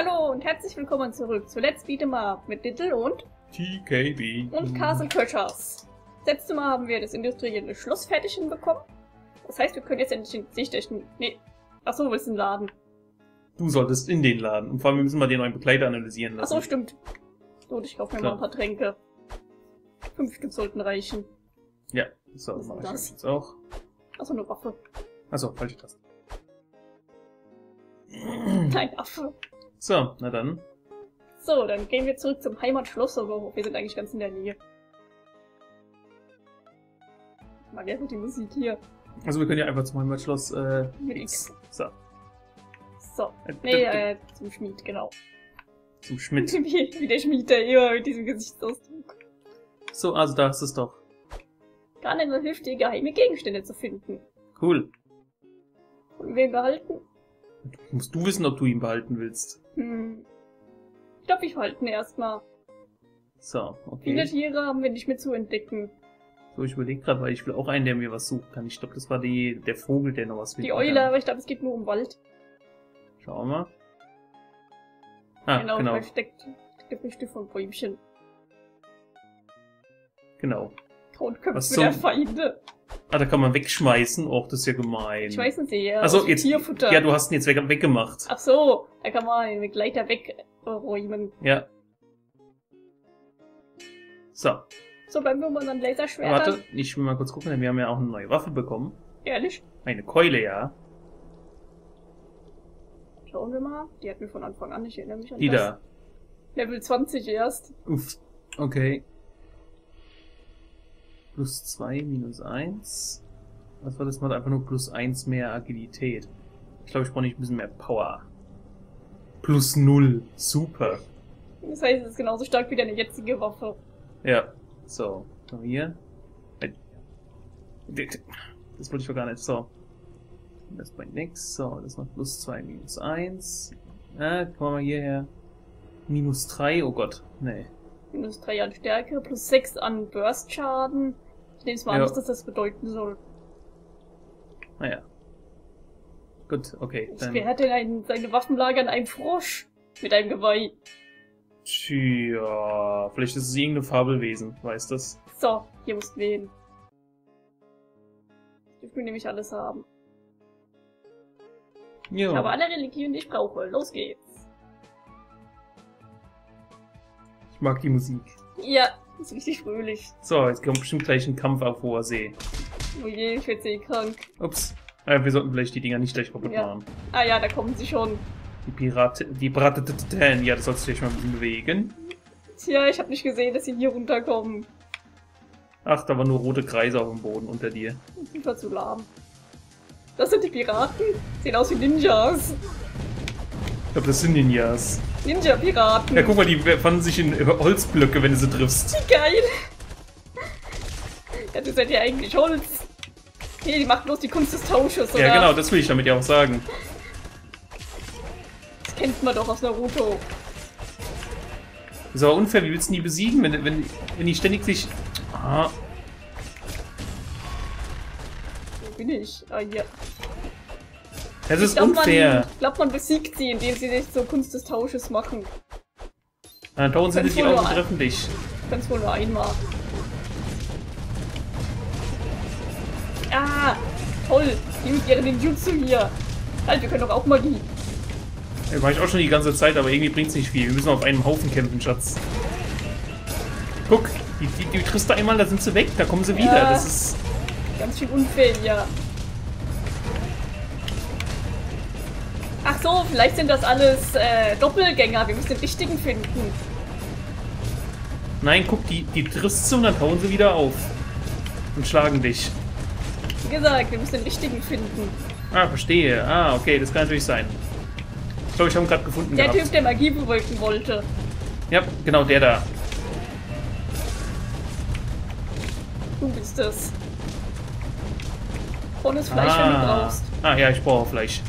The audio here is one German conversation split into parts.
Hallo und herzlich willkommen zurück zu Let's Beat'em Up mit Little und TKbe und Castle Crashers. Das letzte Mal haben wir das industrielle Schloss fertig hinbekommen. Das heißt, wir können jetzt endlich achso, wir müssen in den Laden. Du solltest in den Laden. Und vor allem, wir müssen mal den neuen Begleiter analysieren lassen. Achso, stimmt. So, ich kaufe mir mal ein paar Tränke. 5 Stück sollten reichen. Ja, so, mache ich das jetzt auch. Achso, eine Waffe. Achso, falsche Taste. Nein, Affe. So, na dann. So, dann gehen wir zurück zum Heimatschloss, aber wir sind eigentlich ganz in der Nähe. Ich mag ja die Musik hier. Also wir können ja einfach zum Heimatschloss, mit X. So. So. Zum Schmied, genau. Zum Schmied. Wie der Schmied, der immer mit diesem Gesichtsausdruck. So, also da ist es doch. Garnel hilft dir, geheime Gegenstände zu finden. Cool. Und wen behalten? Musst du wissen, ob du ihn behalten willst. Hm. Ich glaube, ich behalten erstmal. So, okay. Viele Tiere haben wir nicht mehr zu entdecken. So, ich überlege gerade, weil ich will auch einen, der mir was suchen kann. Ich glaube, das war der Vogel, der noch was will. Die Eule, aber ich glaube, es geht nur um Wald. Schauen wir mal. Ah, genau. Versteckt Früchte von Bäumchen. Genau. Totköpfe der Feinde. Ah, da kann man wegschmeißen. Och, das ist ja gemein. Schmeißen sie, ja. Achso, jetzt. Tierfutter. Ja, du hast ihn jetzt weggemacht. Ach so, da kann man den Begleiter wegräumen. Ja. So. So, bleiben wir bei unseren Laserschwertern. Warte, ich will mal kurz gucken, denn wir haben ja auch eine neue Waffe bekommen. Ehrlich? Eine Keule, ja. Schauen wir mal. Die hatten wir von Anfang an, ich erinnere mich an die das. Da. Level 20 erst. Uff, okay. Plus 2, minus 1. Was war das? Man hat einfach nur plus 1 mehr Agilität. Ich glaube, ich brauche nicht ein bisschen mehr Power. Plus 0. Super. Das heißt, es ist genauso stark wie deine jetzige Waffe. Ja. So. Noch hier. Das wollte ich doch gar nicht. So. Das bringt nichts. So, das macht plus 2, minus 1. Ah, kommen wir hierher. Minus 3. Oh Gott. Nee. Minus 3 an Stärke, plus 6 an Burst-Schaden. Ich nehme es mal an, dass das bedeuten soll. Naja. Gut, okay. Wer hat denn seine Waffenlage an einem Frosch? Mit einem Geweih. Tja, vielleicht ist es irgendein Fabelwesen, weißt das? So, hier mussten wir hin. Ich will nämlich alles haben. Ja. Ich habe alle Religionen, die ich brauche. Los geht's. Ich mag die Musik. Ja. Das ist richtig fröhlich. So, jetzt kommt bestimmt gleich ein Kampf auf hoher See. Oh je, ich werde eh krank. Ups. Wir sollten vielleicht die Dinger nicht gleich kaputt machen. Ah ja, da kommen sie schon. Die Piraten. Die Piraten. Ja, das sollst du dich mal ein bisschen bewegen. Tja, ich habe nicht gesehen, dass sie hier runterkommen. Ach, da waren nur rote Kreise auf dem Boden unter dir. Ich war zu lahm. Das sind die Piraten? Sehen aus wie Ninjas. Ich glaube, das sind Ninjas. Ninja-Piraten. Ja, guck mal, die fanden sich in Holzblöcke, wenn du sie triffst. Wie geil! Ja, du seid ja eigentlich Holz. Nee, die macht bloß die Kunst des Tausches, oder? Ja, genau, das will ich damit ja auch sagen. Das kennt man doch aus Naruto. Das ist aber unfair, wie willst du die besiegen, wenn die ständig sich... Ah. Wo bin ich? Ah, hier. Das ist unfair. Ich glaube, man besiegt sie, indem sie sich so Kunst des Tausches machen. Dann tauchen sie die Augen und treffen dich. Ganz wohl nur einmal. Ah, toll. Die mit ihren Ninjutsu hier. Halt, wir können doch auch mal die. Ja, mach ich auch schon die ganze Zeit, aber irgendwie bringt's nicht viel. Wir müssen auf einem Haufen kämpfen, Schatz. Guck, die triffst du einmal, da sind sie weg, da kommen sie wieder. Das ist... Ganz schön unfair, ja. Ach so, vielleicht sind das alles Doppelgänger. Wir müssen den richtigen finden. Nein, guck, die triffst du und dann hauen sie wieder auf. Und schlagen dich. Wie gesagt, wir müssen den richtigen finden. Ah, verstehe. Ah, okay, das kann natürlich sein. Ich glaube, ich habe ihn gerade gefunden. Der Typ, der Magie bewirken wollte. Ja, genau, der da. Du bist es. Volles Fleisch, wenn du brauchst. Ah ja, ich brauche Fleisch.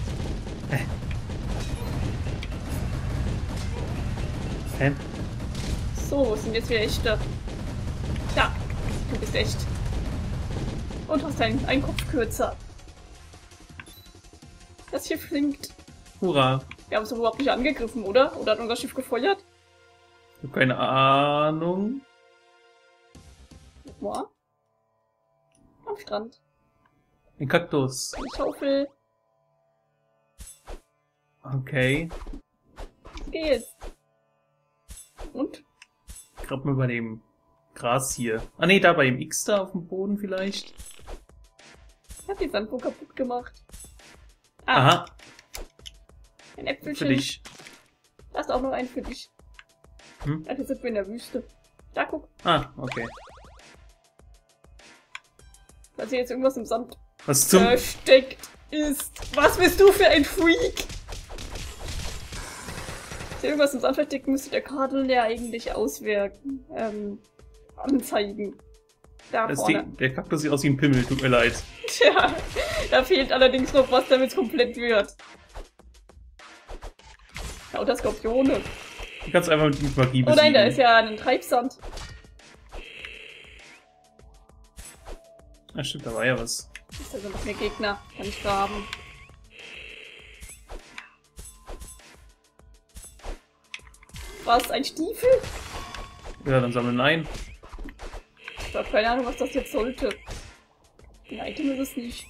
Hä? So, sind jetzt wieder echte. Ja, du bist echt. Und hast einen Kopf kürzer. Das hier flinkt. Hurra. Wir haben es überhaupt nicht angegriffen, oder? Oder hat unser Schiff gefeuert? Ich habe keine Ahnung. Boah. Am Strand. Ein Kaktus. Eine Schaufel. Okay. Jetzt geht's. Und? Grab mal bei dem Gras hier. Ah ne, da bei dem X da auf dem Boden vielleicht. Ich hab die Sandburg kaputt gemacht. Ah. Aha. Ein Äpfelchen. Für dich. Da ist auch noch ein für dich. Hm? Also sind wir in der Wüste. Da guck. Ah, okay. Dass hier jetzt irgendwas im Sand versteckt ist. Was bist du für ein Freak? Dass hier irgendwas im Sand versteckt, müsste der Kadel ja eigentlich auswerten. Anzeigen. Da vorne. Der Kaktus sieht aus wie ein Pimmel, tut mir leid. Tja, da fehlt allerdings noch was, damit es komplett wird. Ja, oder Skorpione. Du kannst einfach mit Magie besiegen. Oh nein, da ist ja ein Treibsand. Ah stimmt, da war ja was. Das ist also noch mehr Gegner, kann ich graben. Was, ein Stiefel? Ja, dann sammeln ein. Ich habe keine Ahnung, was das jetzt sollte. Ein Item ist es nicht.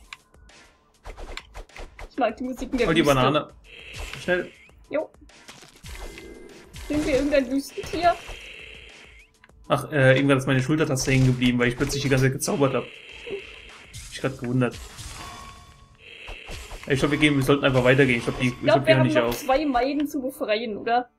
Ich mag die Musik in der Wüste. Oh, die Banane. Schnell. Jo. Sind wir irgendein Wüstentier? Ach, irgendwann ist meine Schultertaste hängen geblieben, weil ich plötzlich die ganze Zeit gezaubert habe. Ich hab grad gewundert. Ich glaube, wir sollten einfach weitergehen. Ich glaube, die hören nicht auf. Wir haben noch 2 Meiden zu befreien, oder?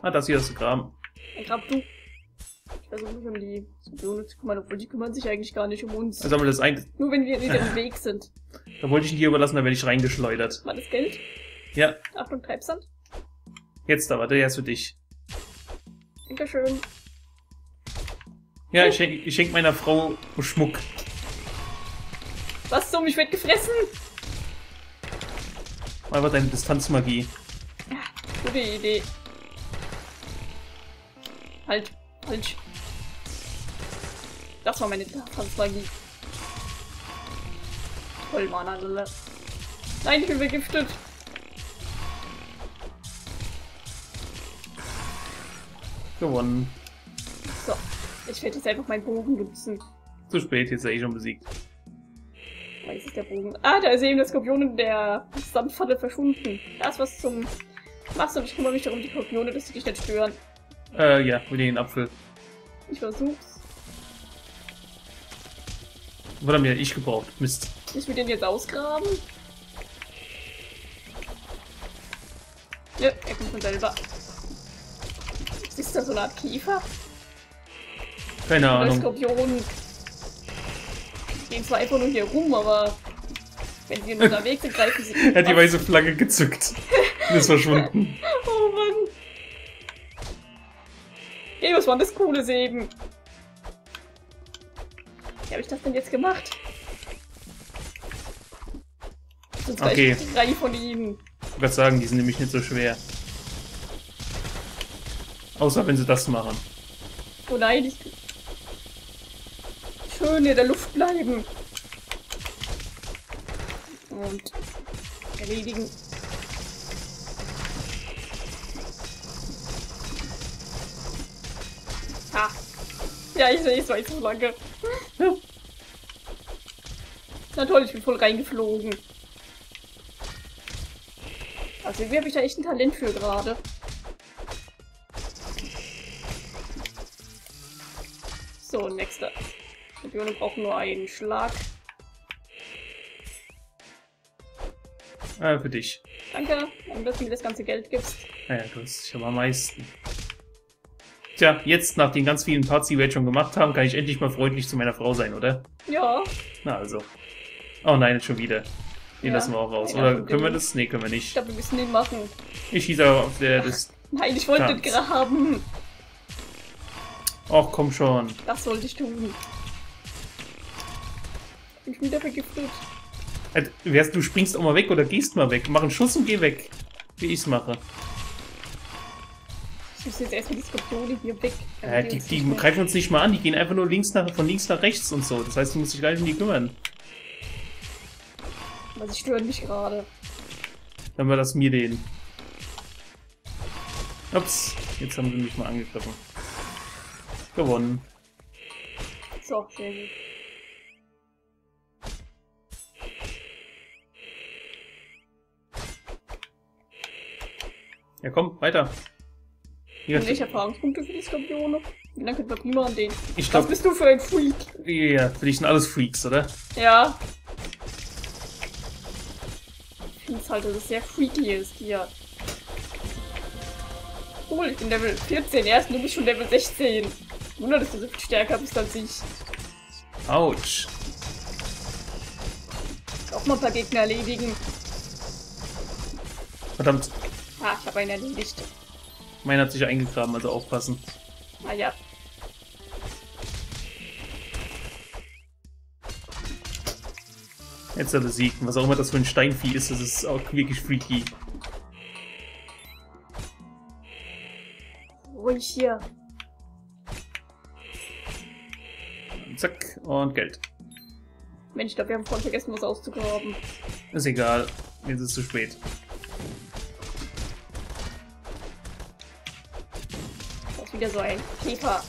Ah, das hier ist der Graben. Ich grab du. Ich versuche mich um die Skorpione zu kümmern, obwohl die kümmern sich eigentlich gar nicht um uns. Also haben wir das eigentlich. Nur wenn wir wieder im Weg sind. Da wollte ich ihn hier überlassen, da werde ich reingeschleudert. War das Geld? Ja. Achtung, Treibsand. Jetzt da, warte, der ist für dich. Dankeschön. Ja, ich schenk meiner Frau Schmuck. Was zum? Ich werd gefressen! Mal was deine Distanzmagie. Ja, gute Idee. Halt, falsch. Das war meine Distanzmagie. Voll Mana, Lille. Nein, ich bin vergiftet. Gewonnen. So, ich werde jetzt einfach meinen Bogen nutzen. Zu spät, jetzt ist er eh schon besiegt. Weiß ist der Bogen. Ah, da ist eben der Skorpion in der Sandfalle verschwunden. Da ist was zum... Machst du und ich kümmere mich darum, die Skorpione, dass die dich nicht stören. Ja, mit den Apfel. Ich versuch's. Was haben wir ich gebraucht? Mist. Ich will den jetzt ausgraben. Ja, er kommt von selber. Ist da so eine Art Kiefer? Keine Ahnung. Skorpion. Die gehen zwar einfach nur hier rum, aber wenn sie unterwegs sind, greifen sie. Er hat die weiße Flagge gezückt. Und ist verschwunden. Oh Mann. Hey, was war das coole Säben? Wie habe ich das denn jetzt gemacht? Sonst okay. Die 3 von ihnen. Ich würde sagen, die sind nämlich nicht so schwer. Außer wenn sie das machen. Oh nein, ich... Schön in der Luft bleiben. Und... erledigen. Ha! Ja, ich sehe es war jetzt so lange. Na toll, ich bin voll reingeflogen. Also irgendwie habe ich da echt ein Talent für gerade. So, nächster. Wir brauchen nur einen Schlag. Für dich. Danke, dass du mir das ganze Geld gibst. Naja, du hast schon am meisten. Tja, jetzt, nach den ganz vielen Parts, die wir jetzt schon gemacht haben, kann ich endlich mal freundlich zu meiner Frau sein, oder? Ja. Na also. Oh nein, jetzt schon wieder. Den lassen wir auch raus. Oder können wir das? Nee, können wir nicht. Ich glaube, wir müssen den machen. Ich schieße aber auf der... Nein, ich wollte den graben. Ach komm schon. Das sollte ich tun. Ich bin wieder vergiftet. Du springst auch mal weg oder gehst mal weg. Mach einen Schuss und geh weg. Wie ich's mache. Ich muss jetzt erstmal die Skorpione hier weg. Die greifen uns nicht mal an. Die gehen einfach nur von links nach rechts und so. Das heißt, du musst dich gar nicht um die kümmern. Weil sie stören mich gerade. Dann war das mir den. Ups, jetzt haben sie mich mal angegriffen. Gewonnen. So, sehr gut. Ja, komm, weiter. Hier. Und ich habe Erfahrungspunkte für die Skorpione. Dann könnte man prima an denen. Ich glaub, was bist du für ein Freak? Ja, für dich sind alles Freaks, oder? Ja. Ich finde es halt, dass es sehr freaky ist hier. Oh, ich bin Level 14. Erst du bist schon Level 16. Wunder, dass du so viel stärker bist als ich. Autsch. Auch mal ein paar Gegner erledigen. Verdammt. Ah, ich habe einen erledigt. Meiner hat sich eingegraben, also aufpassen. Ah ja. Jetzt hat er besiegt. Was auch immer das für ein Steinvieh ist, das ist auch wirklich freaky. Ruhig hier. Zack, und Geld. Mensch, ich glaube, wir haben vorhin vergessen, was auszugraben. Ist egal, jetzt ist es zu spät. Wieder so ein Käfer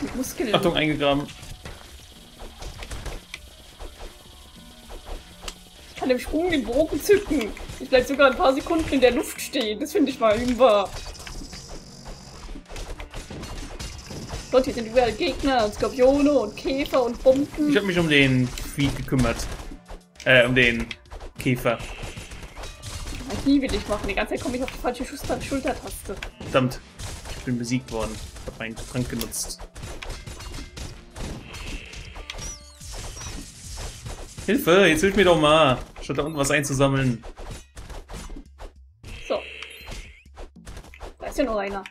mit Muskeln. Achtung, eingegraben. Ich kann im Sprung den Bogen zücken. Ich bleibe sogar ein paar Sekunden in der Luft stehen. Das finde ich mal über. Gott, hier sind überall Gegner und Skorpione und Käfer und Bomben. Ich habe mich um den Vieh gekümmert. Um den Käfer. Mein Knie will ich machen. Die ganze Zeit komme ich auf die falsche Schultertaste. Verdammt. Ich bin besiegt worden. Ich habe meinen Trank genutzt. Hilfe! Jetzt hilf mir doch mal! Statt da unten was einzusammeln. So. Da ist ja noch einer.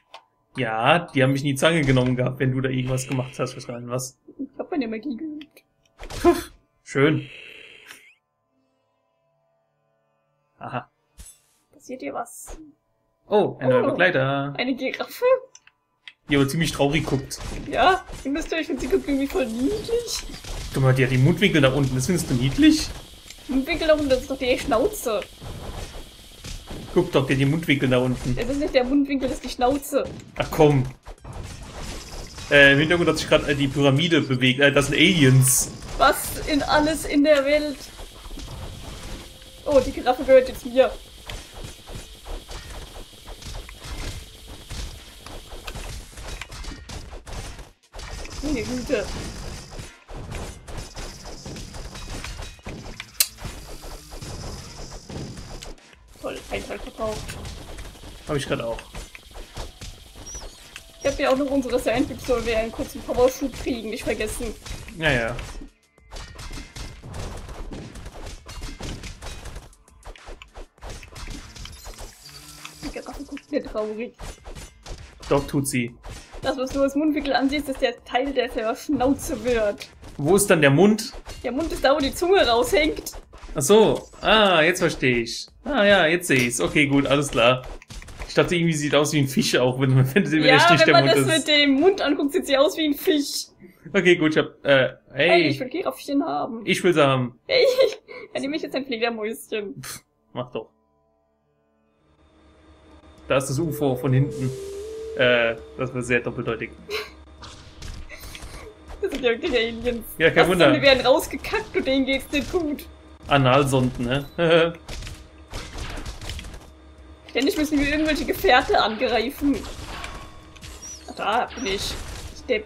Ja, die haben mich in die Zange genommen gehabt, wenn du da irgendwas gemacht hast. Was? Ich hab meine Magie geübt. Puh, schön. Aha. Passiert dir was? Oh, ein neuer Begleiter. Eine Giraffe? Die aber ziemlich traurig guckt. Ja, ihr müsst euch, sie guckt irgendwie voll niedlich. Guck mal, die hat die Mundwinkel da unten. Das findest du niedlich? Mundwinkel da unten, das ist doch die Schnauze. Guck doch, die hat die Mundwinkel da unten. Das ist nicht der Mundwinkel, das ist die Schnauze. Ach komm. Im Hintergrund hat sich gerade die Pyramide bewegt. Das sind Aliens. Was in alles in der Welt? Oh, die Giraffe gehört jetzt mir. Meine Güte. Toll, ein Teil verkauft. Habe ich gerade auch. Ich habe ja auch noch unsere Sandwips, sollen wir einen kurzen Powerschub kriegen, nicht vergessen. Naja. Die Giraffe guckt mir traurig. Doch, tut sie. Das, was du als Mundwinkel ansiehst, ist der Teil, der selber Schnauze wird. Wo ist dann der Mund? Der Mund ist da, wo die Zunge raushängt. Ach so. Ah, jetzt verstehe ich. Ah ja, jetzt sehe ich's. Okay, gut, alles klar. Ich dachte, irgendwie sieht aus wie ein Fisch auch, wenn sie ja, echt nicht der Mund ist. Ja, wenn man das mit dem Mund anguckt, sieht sie aus wie ein Fisch. Okay, gut, ich hab, hey, ich will Giraffchen haben. Ich will sie haben. Hey, dann nehme ich jetzt ein Fledermäuschen. Pff, mach doch. Da ist das UFO von hinten. Das war sehr doppeldeutig. Das sind ja wirklich Aliens. Ja, kein Wunder. Die werden rausgekackt und denen geht's nicht gut. Analsonden, ne? Ständig müssen wir irgendwelche Gefährte angreifen. Ach, da bin ich. Ich depp.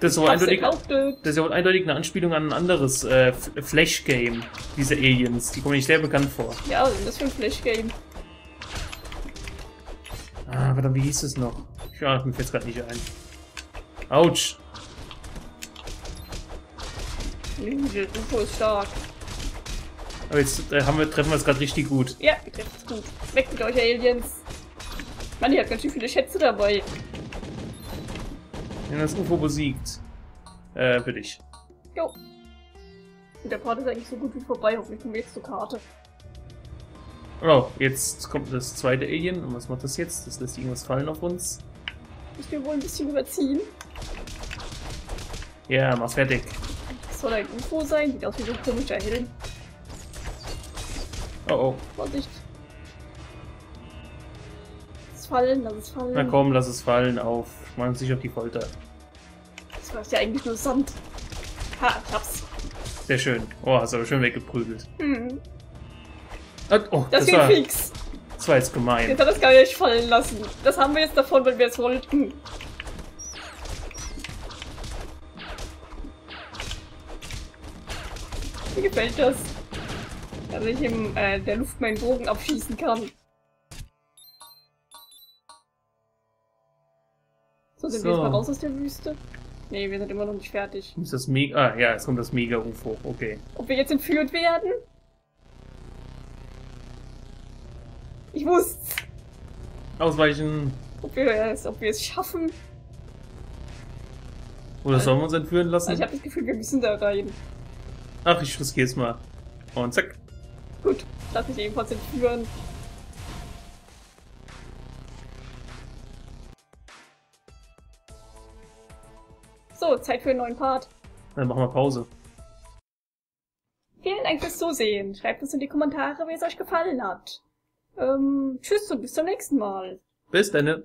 Das ist, wohl eindeutig eine Anspielung an ein anderes Flash-Game, diese Aliens. Die kommen mir nicht sehr bekannt vor. Ja, was ist das für ein Flash-Game? Ah, verdammt, wie hieß es noch? Ja, mir fällt's gerade nicht ein. Autsch! Der UFO ist stark. Aber jetzt treffen wir es gerade richtig gut. Ja, wir treffen es gut. Weg mit euch, Aliens! Mann, ihr habt ganz schön viele Schätze dabei. Wenn das UFO besiegt. Für dich. Jo. Und der Part ist eigentlich so gut wie vorbei. Hoffentlich kommen wir jetzt zur Karte. Oh, jetzt kommt das zweite Alien. Und was macht das jetzt? Das lässt irgendwas fallen auf uns. Ich will wohl ein bisschen überziehen. Ja, mach's fertig. Das soll ein UFO sein? Sieht aus wie so ein komischer Helm. Oh oh. Vorsicht. Lass es fallen, lass es fallen. Na komm, lass es fallen auf. Schmeiß dich auf die Folter. Das war ja eigentlich nur Sand. Ha, ich hab's. Sehr schön. Oh, hast aber schön weggeprügelt. Hm. Oh, das ging fix. Das war jetzt gemein. Jetzt hat das gar nicht fallen lassen. Das haben wir jetzt davon, wenn wir es wollten. Mir gefällt das. Dass ich in der Luft meinen Bogen abschießen kann. So, sind wir jetzt mal raus aus der Wüste? Nee, wir sind immer noch nicht fertig. Ist das Mega? Ah ja, jetzt kommt das Mega-UFO, okay. Ob wir jetzt entführt werden? Ich wusste's! Ausweichen! Ob wir es schaffen? Oder also, sollen wir uns entführen lassen? Also ich habe das Gefühl, wir müssen da rein. Ach, ich riskier's mal. Und zack. Gut, lass mich ebenfalls entführen. So, Zeit für einen neuen Part. Dann machen wir Pause. Vielen Dank fürs Zusehen. Schreibt uns in die Kommentare, wie es euch gefallen hat. Tschüss und bis zum nächsten Mal. Bis dann.